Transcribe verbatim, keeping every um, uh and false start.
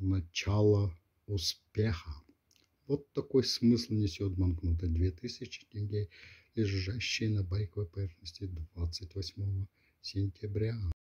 начало успеха. Вот такой смысл несет банкнота две тысячи тенге, лежащие на байковой поверхности двадцать восьмого сентября.